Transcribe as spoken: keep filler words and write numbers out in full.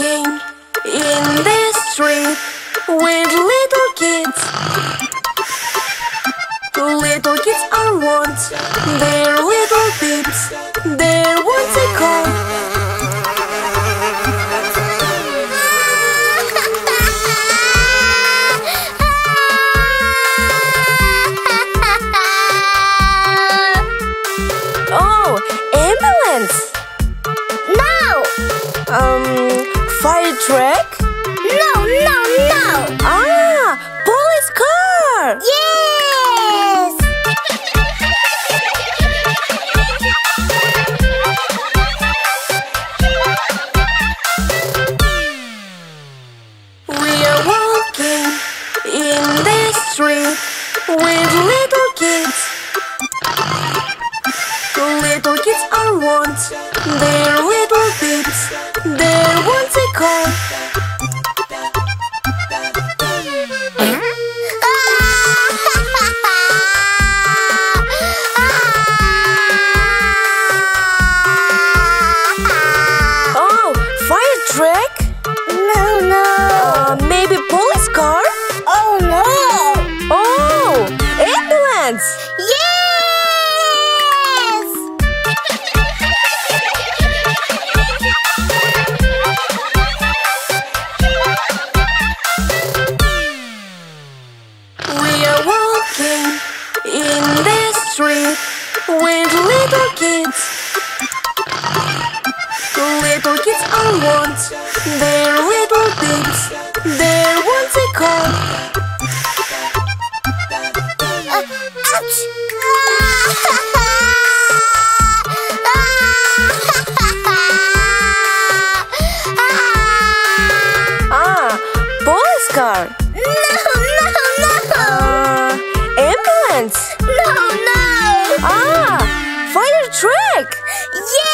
walking in the street with little kids. Little kids are want their little peeps, their wants a call. Oh, ambulance! No! Um, fire truck? No, no, no! Ah, police car! Yes! We are walking in the street with little kids. Little kids are want their little peeps, their wants a call. Oh, fire truck? No, no. Uh, maybe police car? Oh, no. Oh, ambulance. Yeah. In the street with little kids. Little kids are want their little peeps, their wants a call. Uh, ouch. Ah, police car. No, no! Ah! Fire truck! Yeah!